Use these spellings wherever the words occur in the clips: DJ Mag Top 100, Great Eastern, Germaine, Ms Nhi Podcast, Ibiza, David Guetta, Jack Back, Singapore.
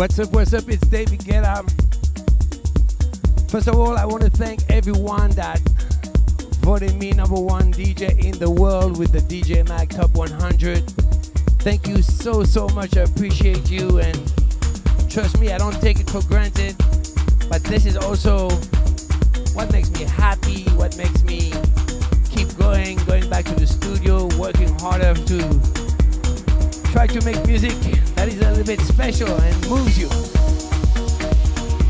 What's up, it's David Guetta. First of all, I want to thank everyone that voted me #1 DJ in the world with the DJ Mag Top 100. Thank you so much, I appreciate you, and trust me, I don't take it for granted, but this is also what makes me happy, what makes me keep going back to the studio, working harder to try to make music that is a little bit special and moves you.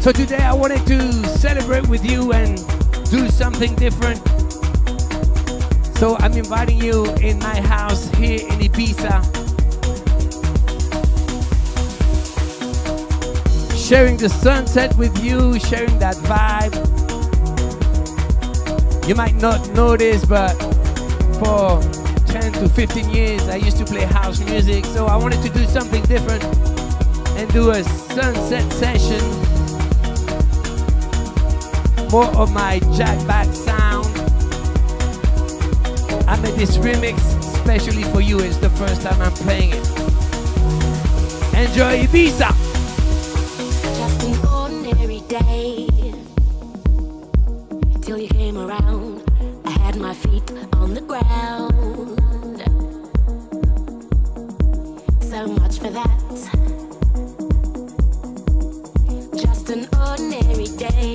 So today I wanted to celebrate with you and do something different. So I'm inviting you in my house here in Ibiza. Sharing the sunset with you, sharing that vibe. You might not know this, but for 10 to 15 years I used to play house music, so I wanted to do something different and do a sunset session, more of my Jack Back sound. I made this remix specially for you. It's the first time I'm playing it. Enjoy Ibiza. Just an ordinary day till you came around. I had my feet on the ground. So much for that. Just an ordinary day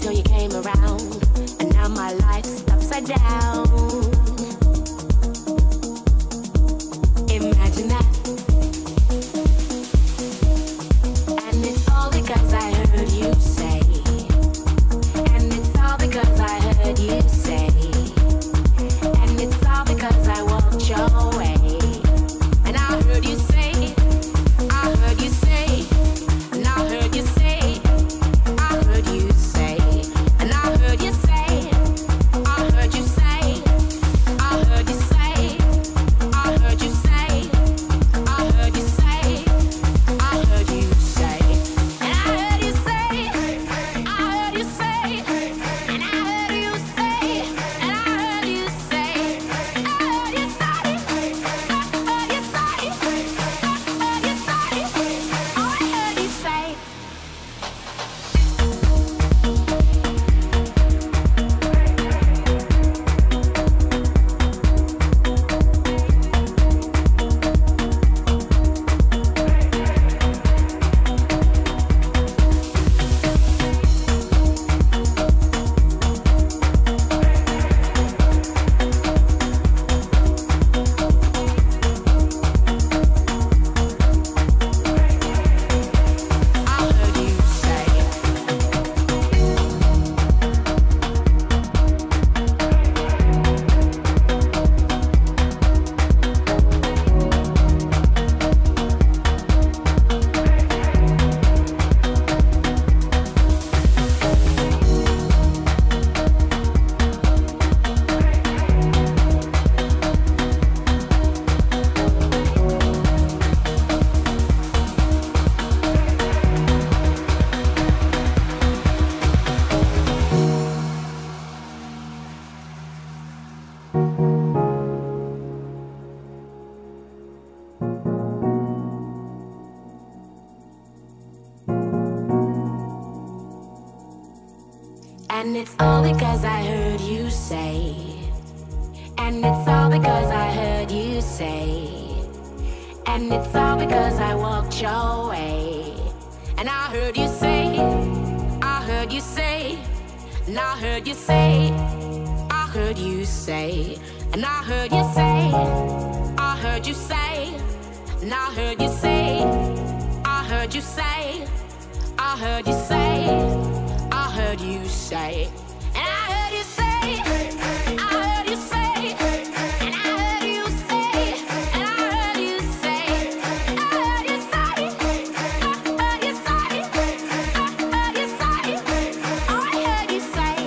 till you came around, and now my life's upside down. Imagine that. And it's all because I heard you say, and it's all because I heard you say, and it's all because I walked your way. And it's all because I heard you say, and it's all because I heard you say, and it's all because I walked your way. And I heard you say, I heard you say, and I heard you say, I heard you say, and I heard you say, I heard you say, and I heard you say, I heard you say, I heard you say, I heard you say, and I heard you say, I heard you say, and I heard you say, and I heard you say, I heard you say, I heard you say, I heard you say, I heard you say, I heard you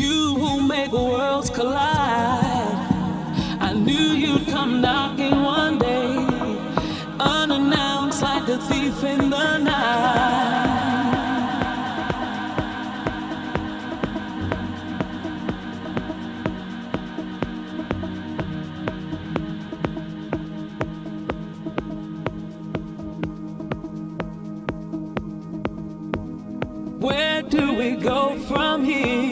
you who make worlds collide. I knew you'd come knocking one day, unannounced like a thief in the night. Where do we go from here?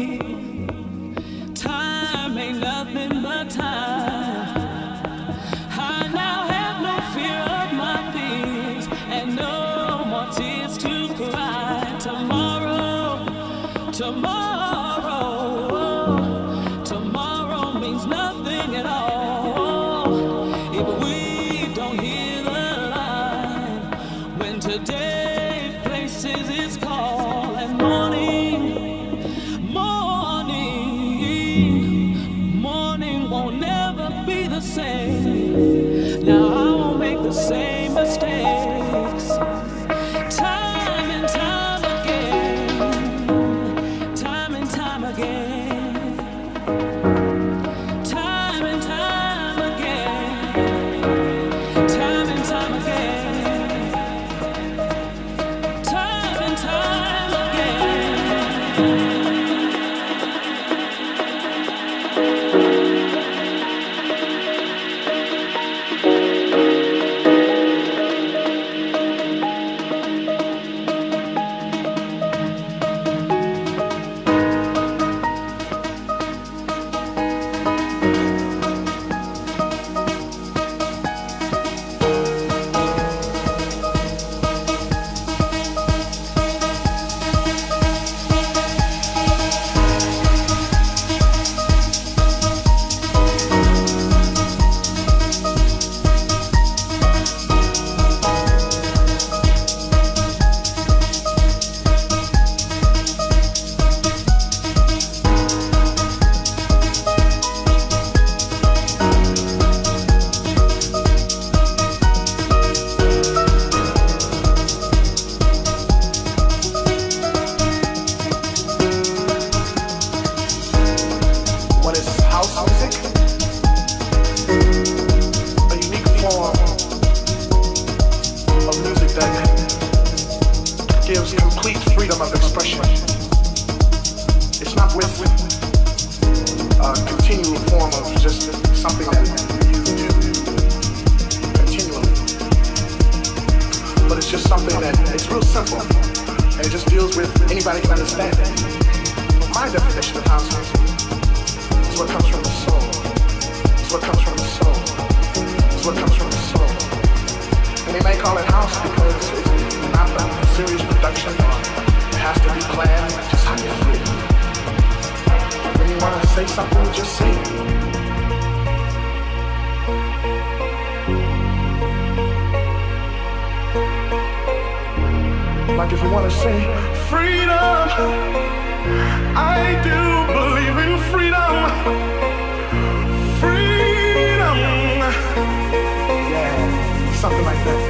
Something like that.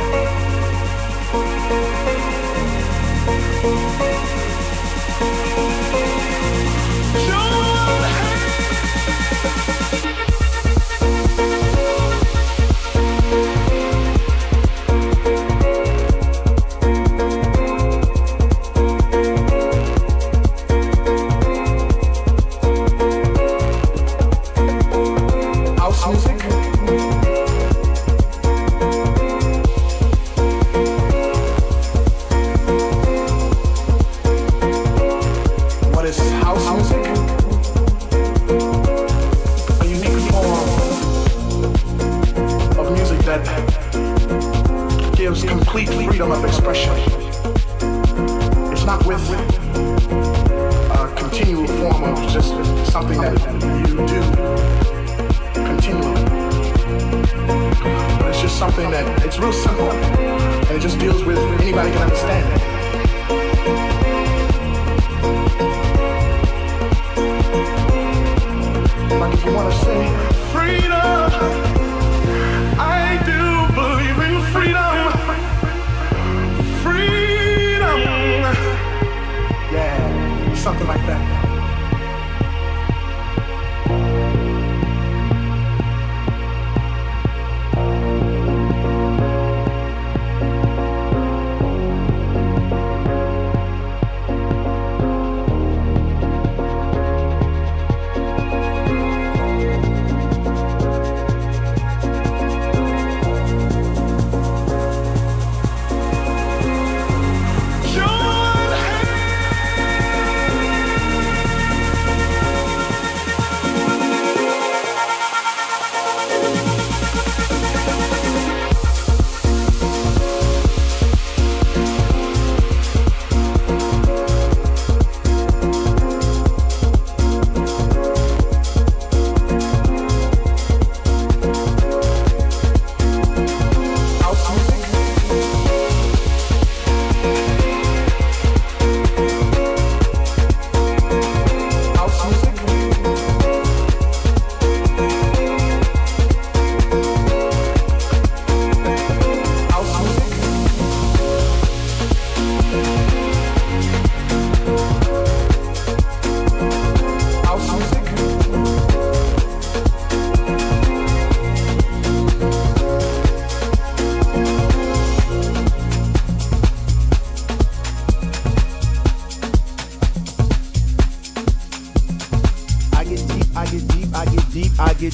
I get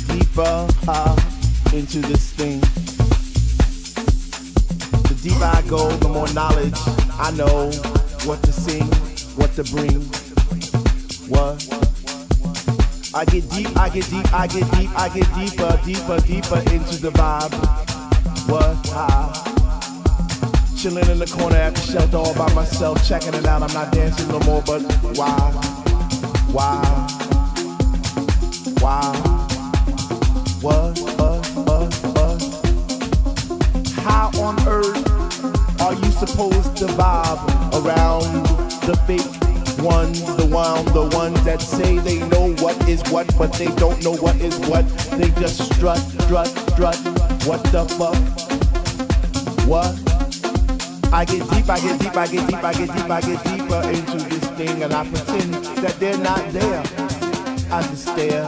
deeper into this thing. The deeper I go, the more knowledge I know, what to sing, what to bring, what. I get deeper into the vibe, what. Chilling in the corner at the shelter all by myself, checking it out. I'm not dancing no more, but why? What? How on earth are you supposed to vibe around the fake ones, the ones that say they know what is what, but they don't know what is what? They just strut. What the fuck? What? I get deeper into this thing, and I pretend that they're not there. I just stare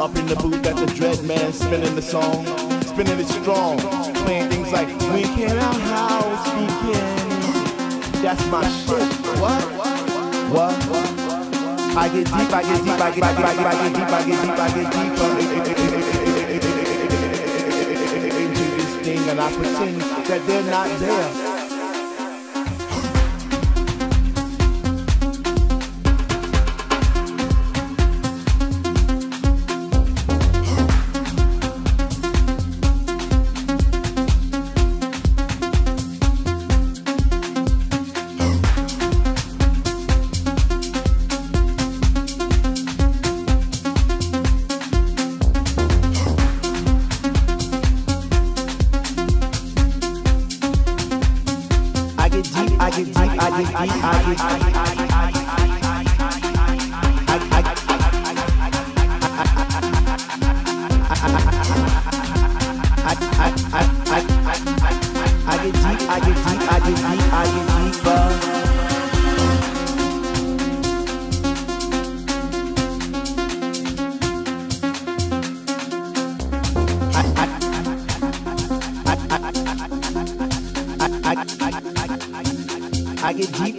up in the booth at the dread man, spinning the song, spinning it strong, playing things like "We Can Our House Begin." That's my shit. What? I get deeper into this thing, and I pretend that they're not there.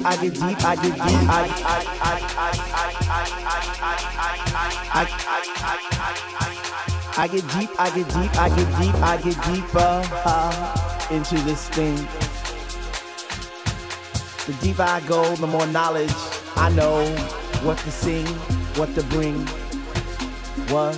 I get deeper into this thing. The deeper I go, the more knowledge I know, what to sing, what to bring. What?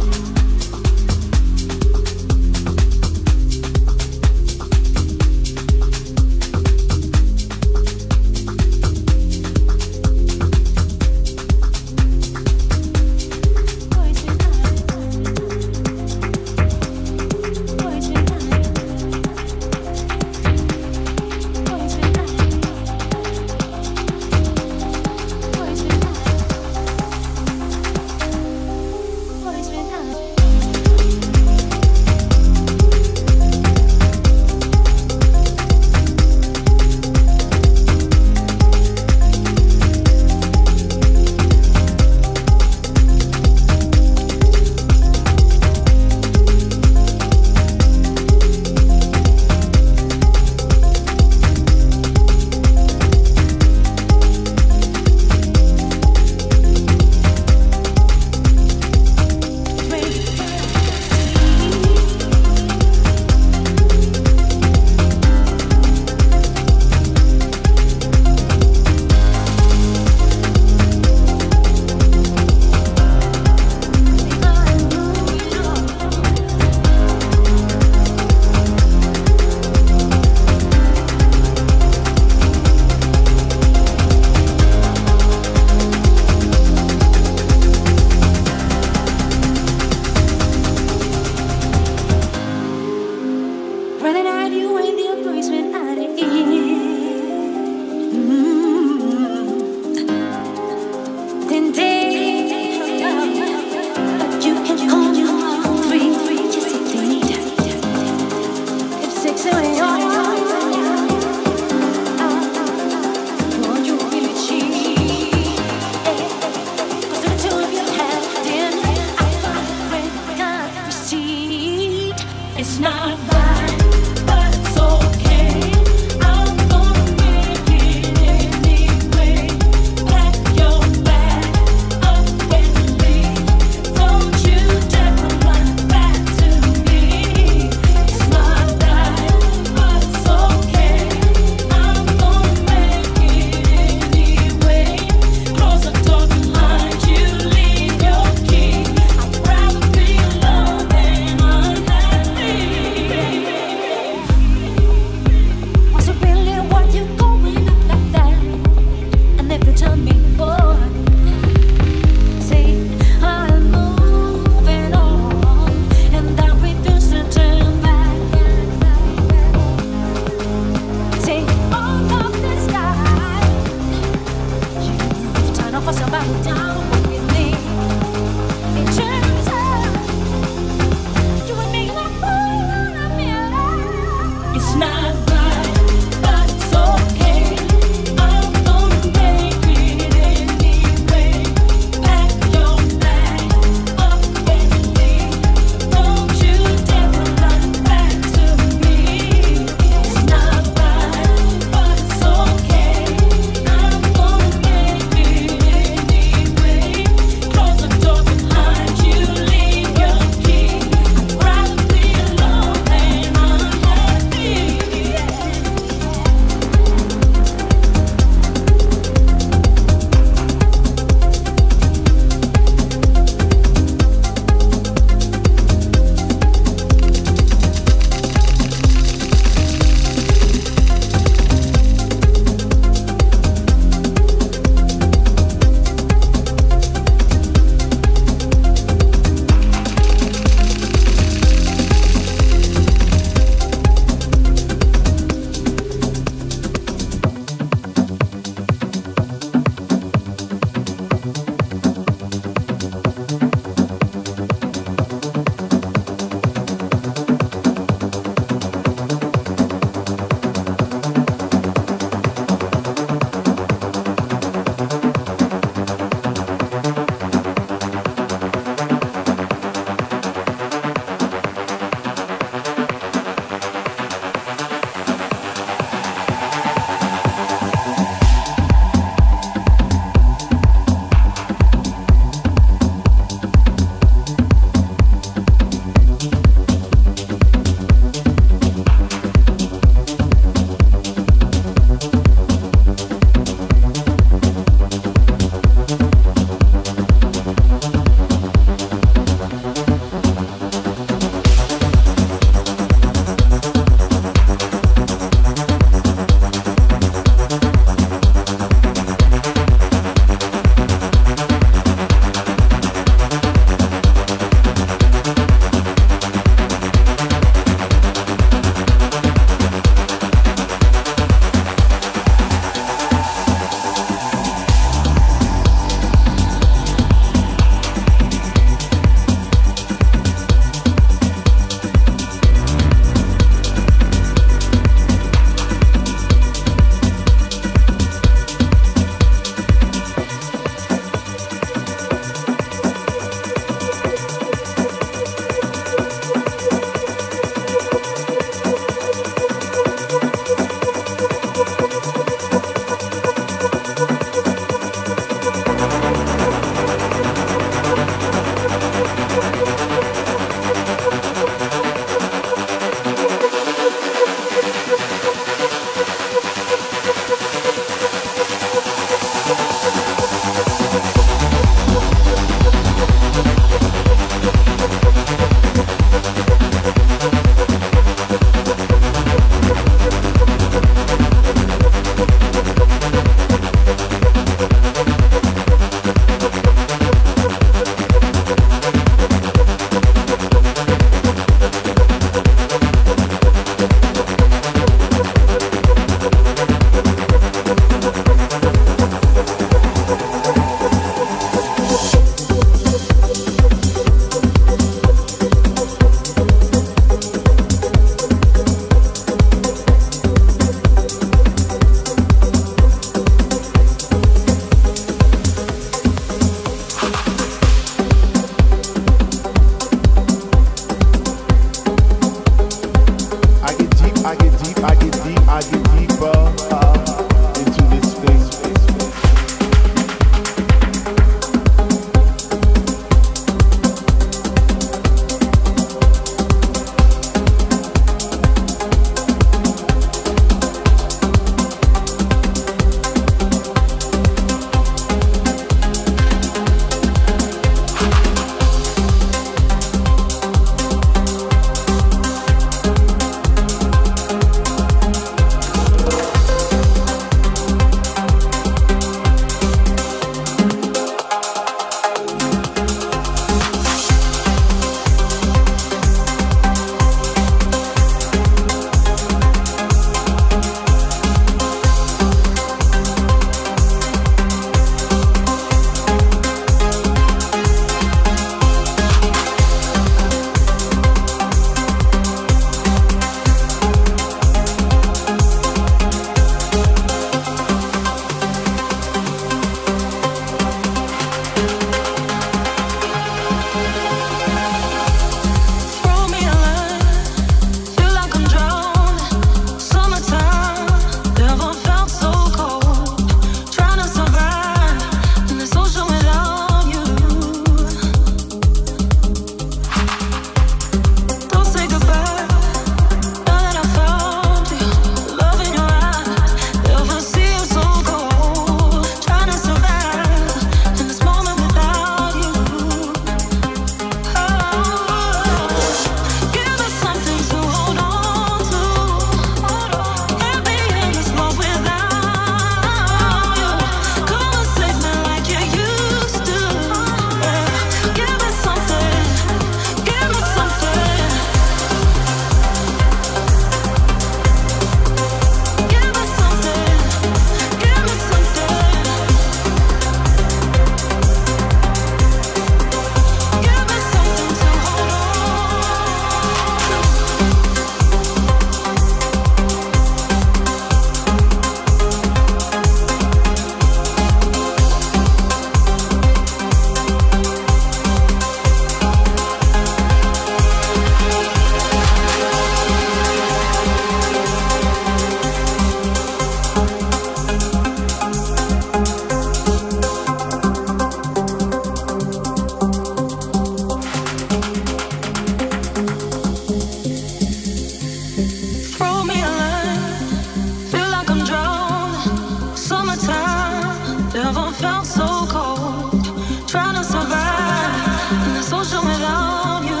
trying to survive in the social without you.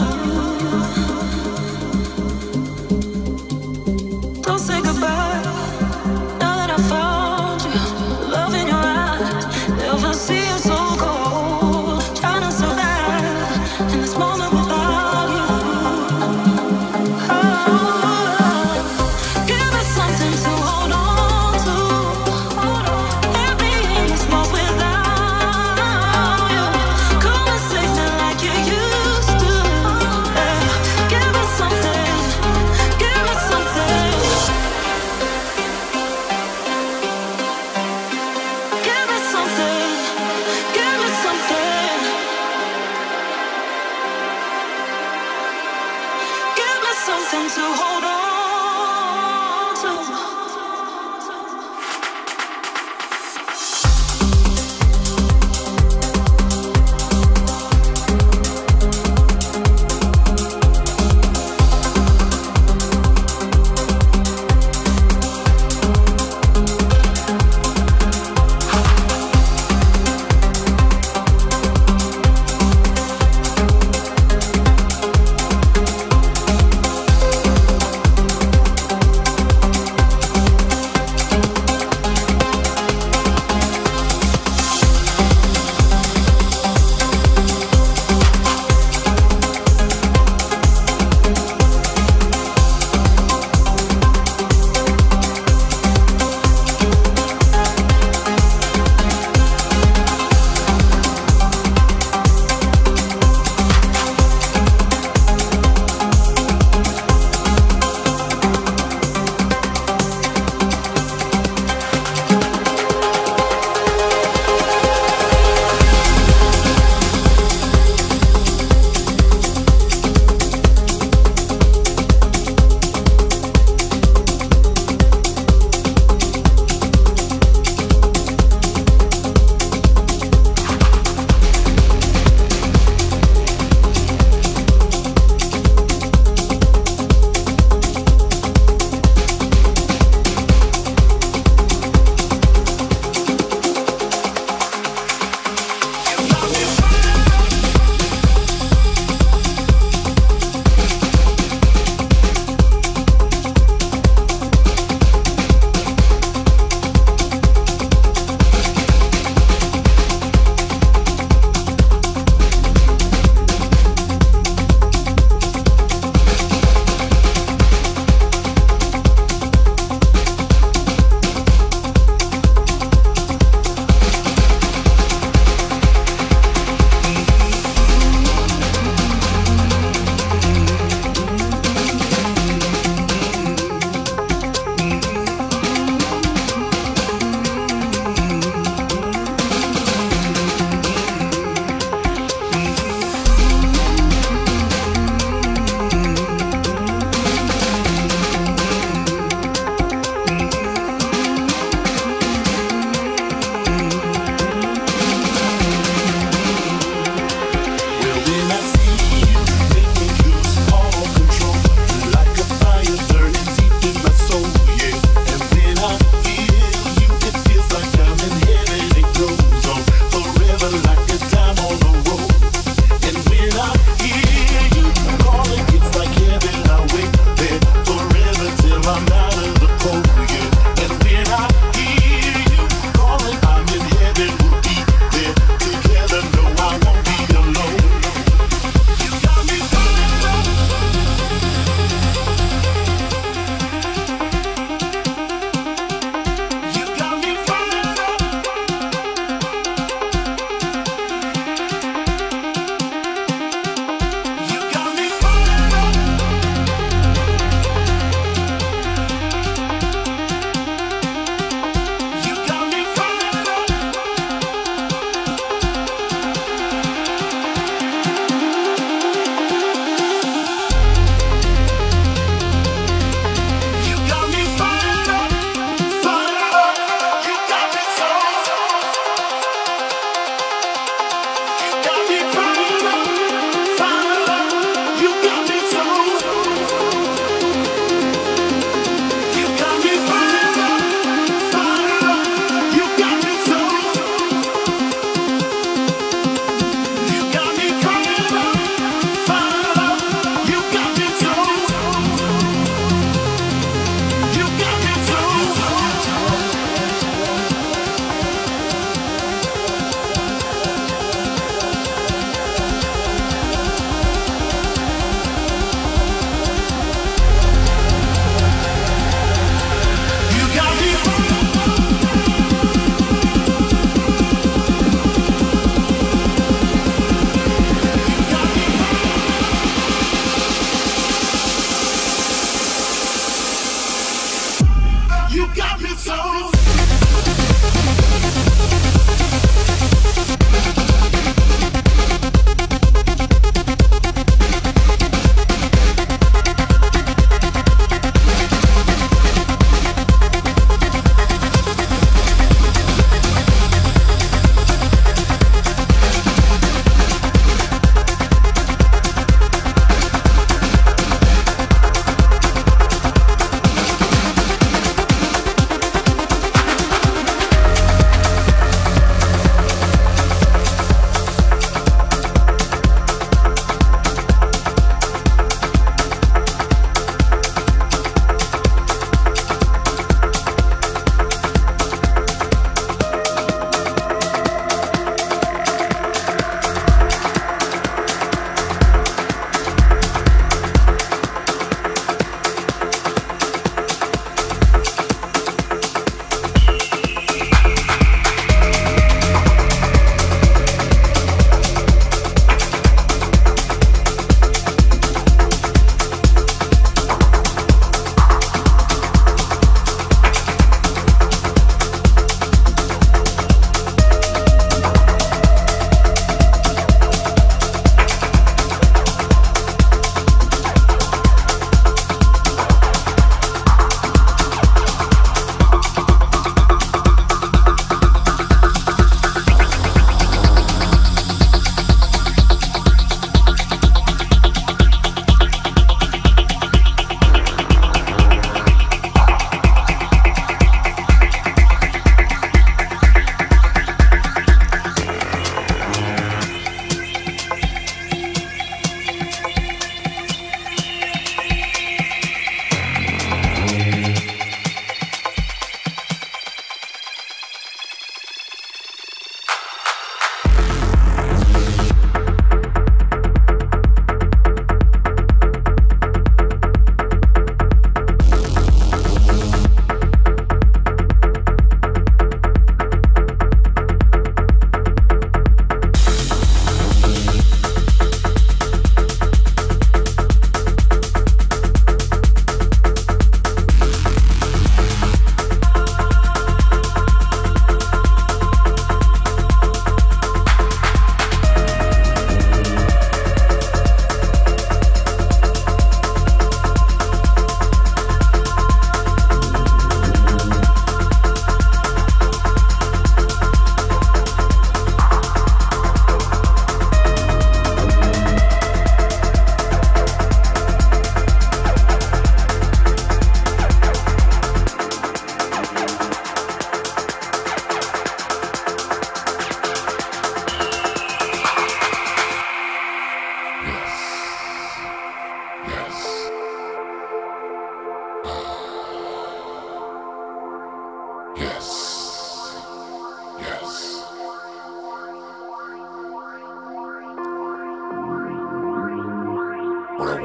Don't say goodbye now that I found you. Love in your eyes, never see you so cold. Trying to survive in this moment without you.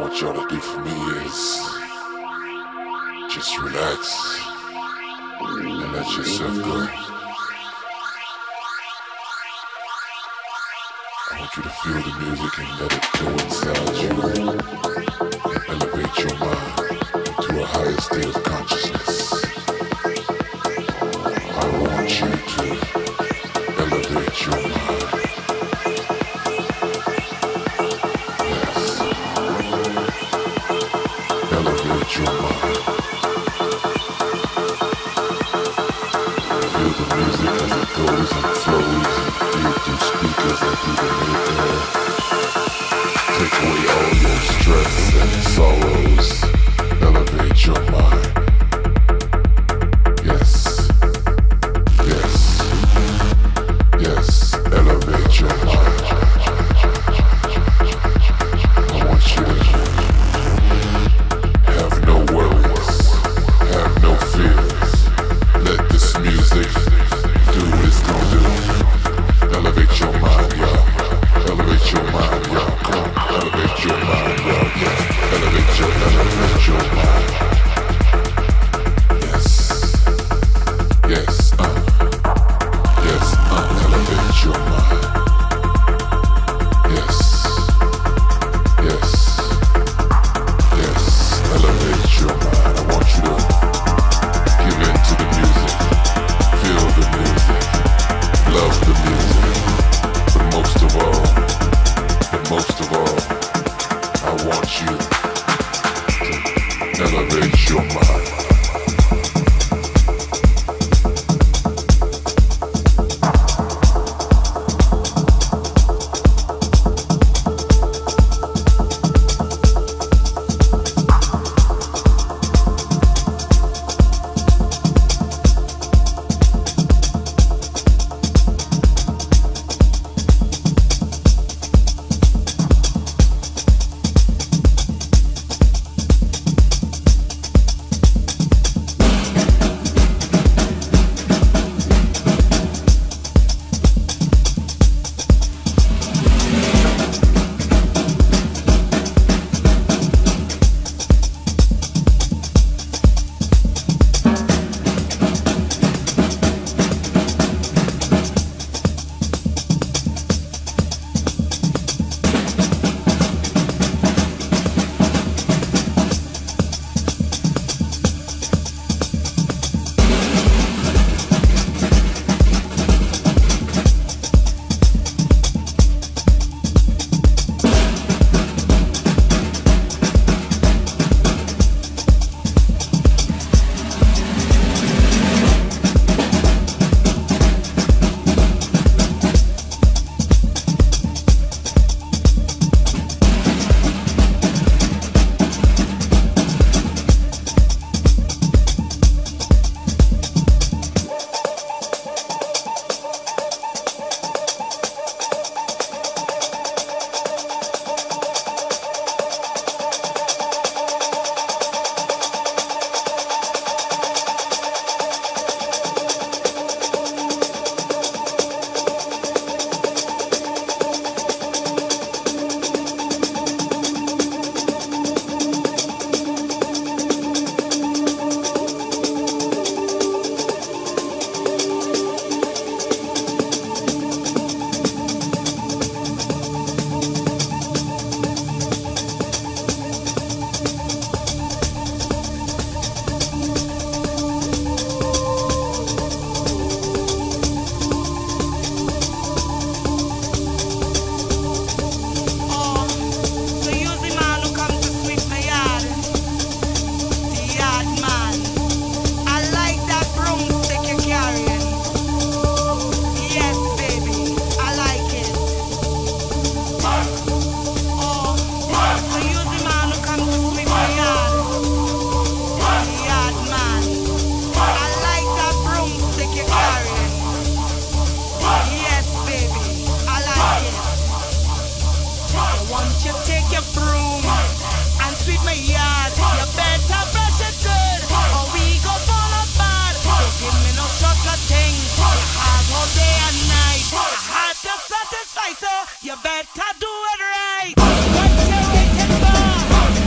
what you ought to do for me is just relax and let yourself go. I want you to feel the music and let it go inside you and elevate your mind to a higher state of consciousness. I want you to elevate your mind. Your mind. Feel the music as it goes and flows and feel through speakers and through the air. Take away all your stress and sorrows. Elevate your mind. Yes. Yes. Yes. Elevate your mind. You better do it right. What you waiting for?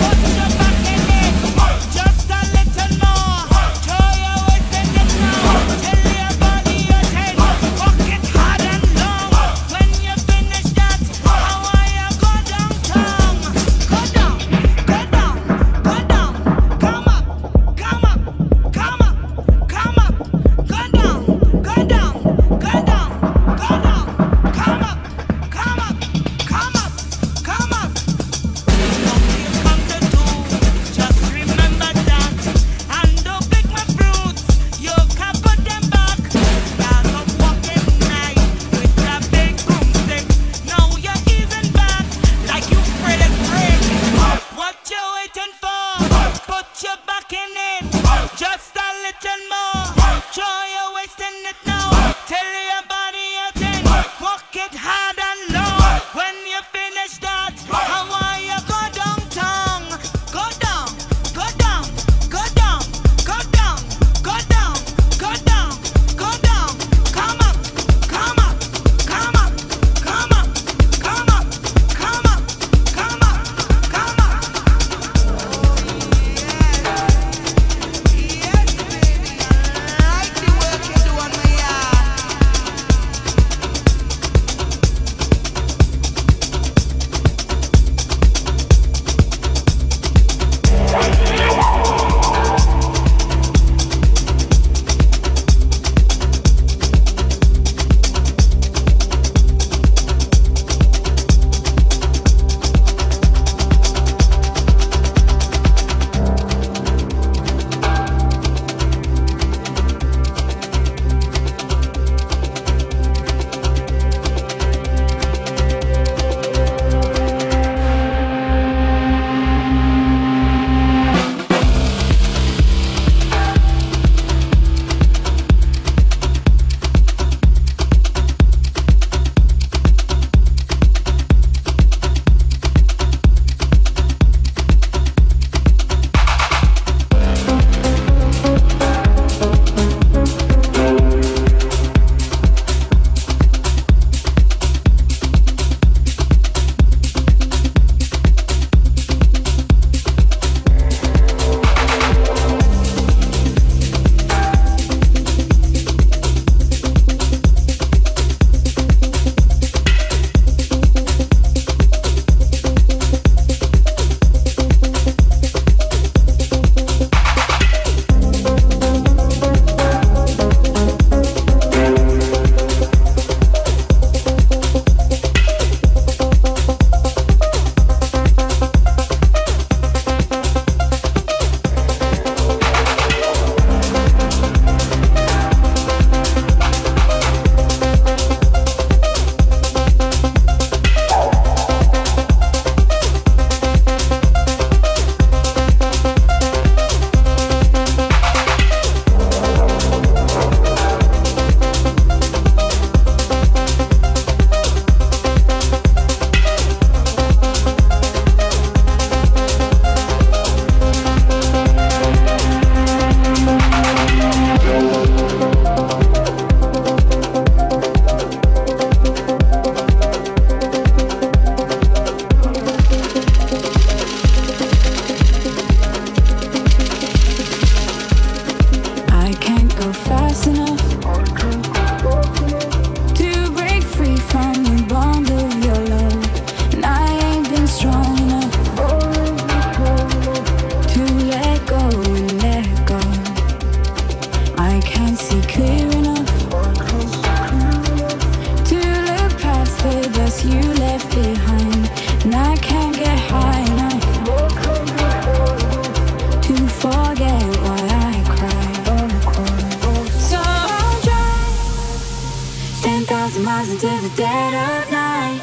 hours into the dead of night,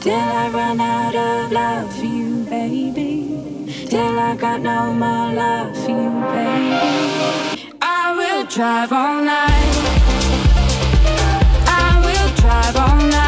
till I run out of love for you, baby, till I got no more love for you, baby. I will drive all night, I will drive all night.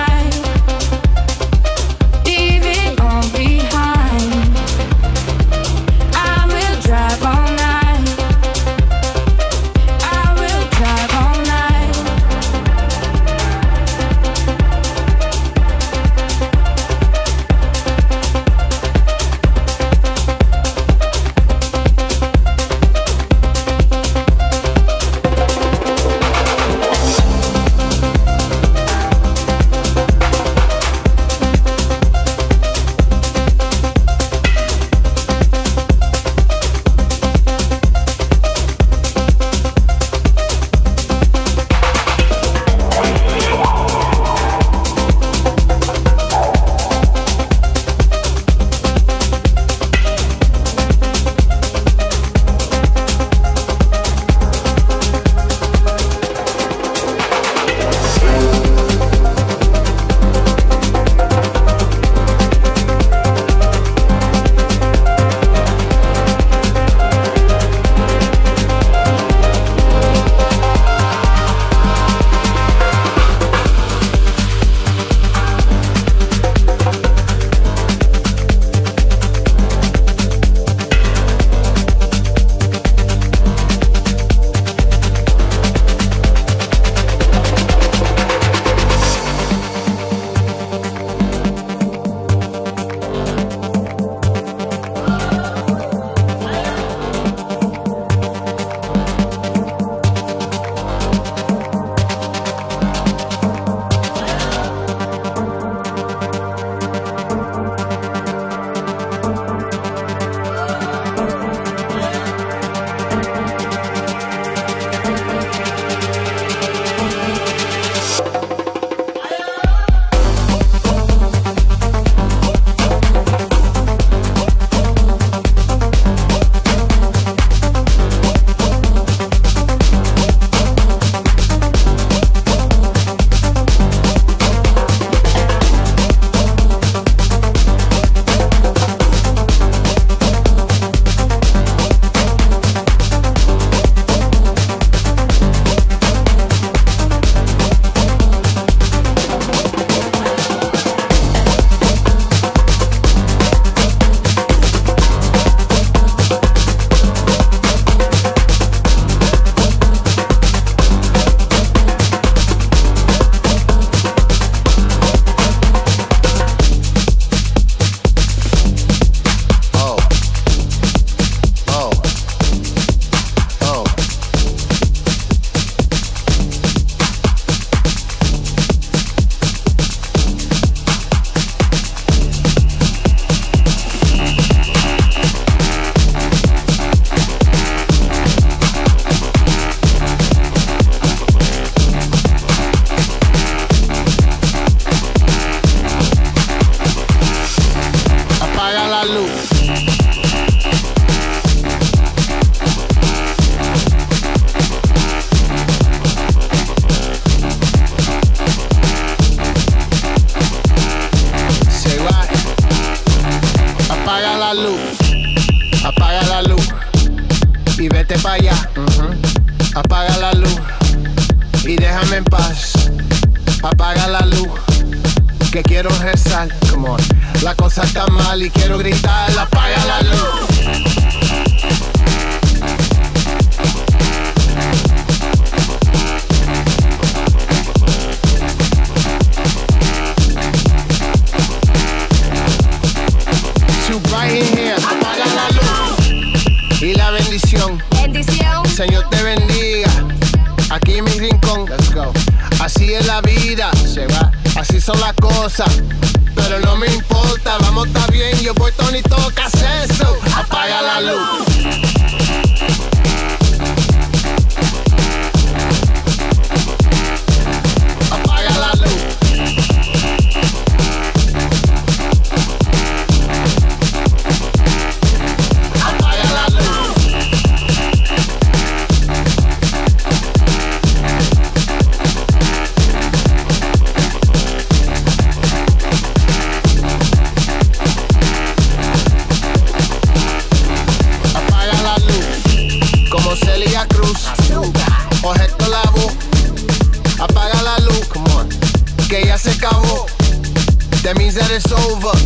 that means that it's over.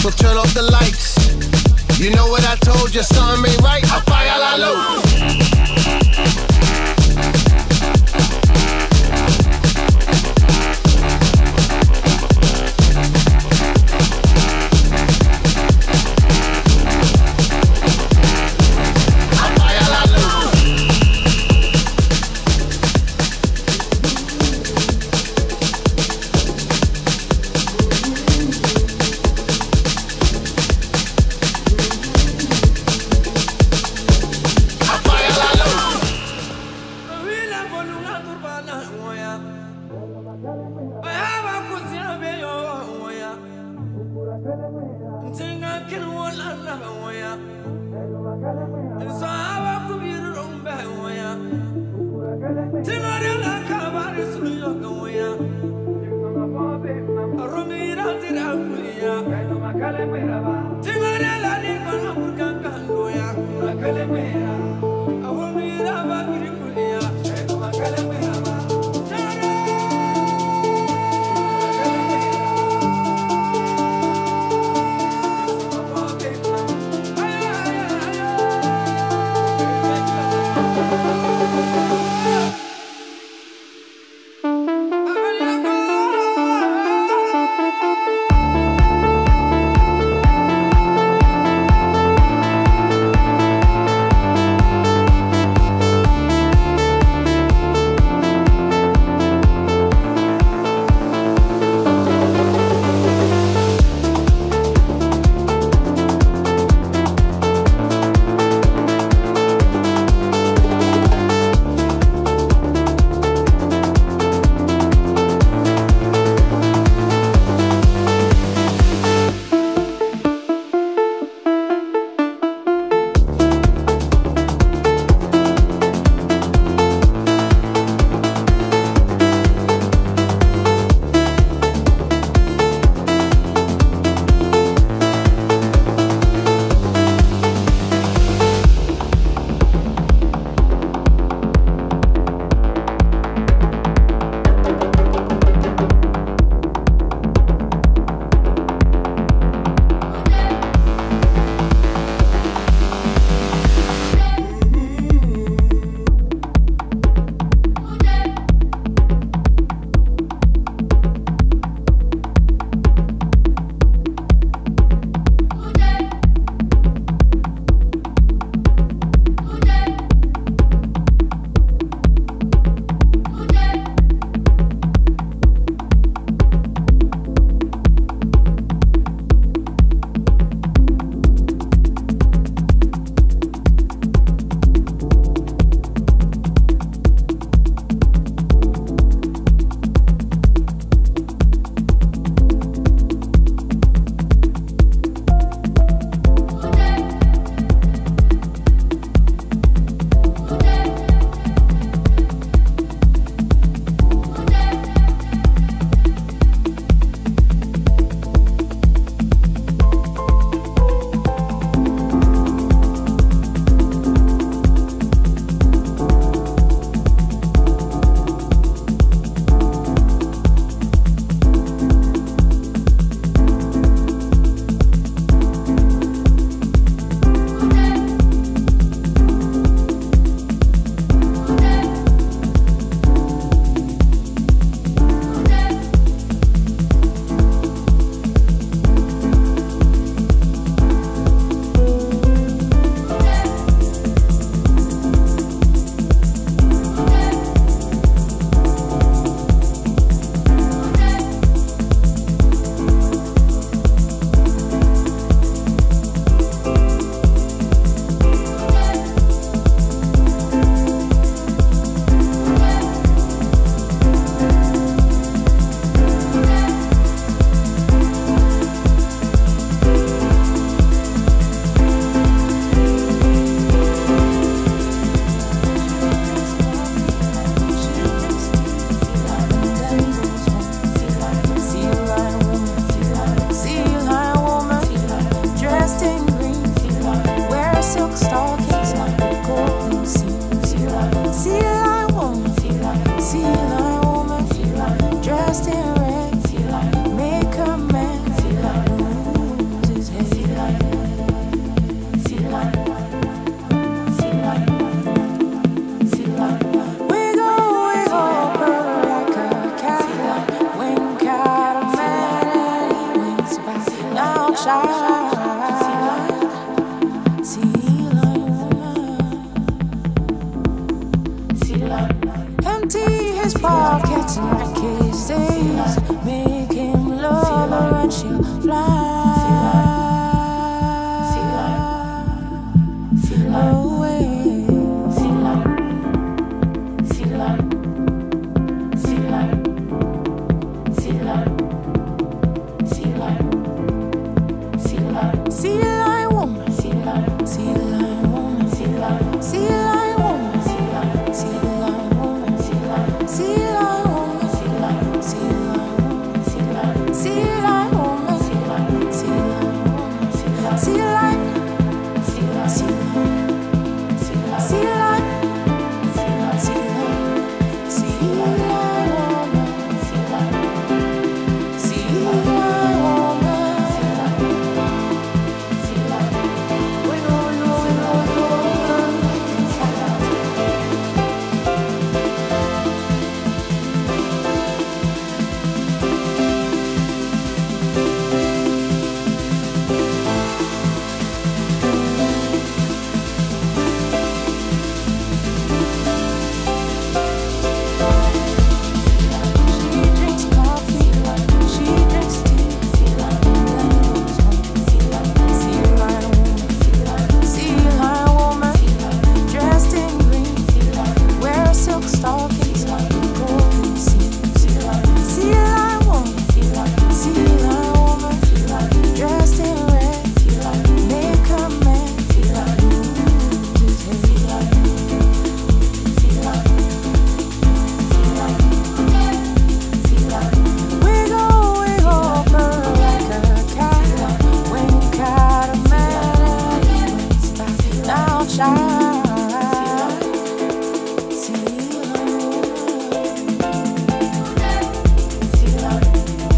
So turn off the lights. You know what I told you, son ain't right. Apaga la luz.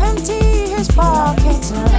Empty his pockets.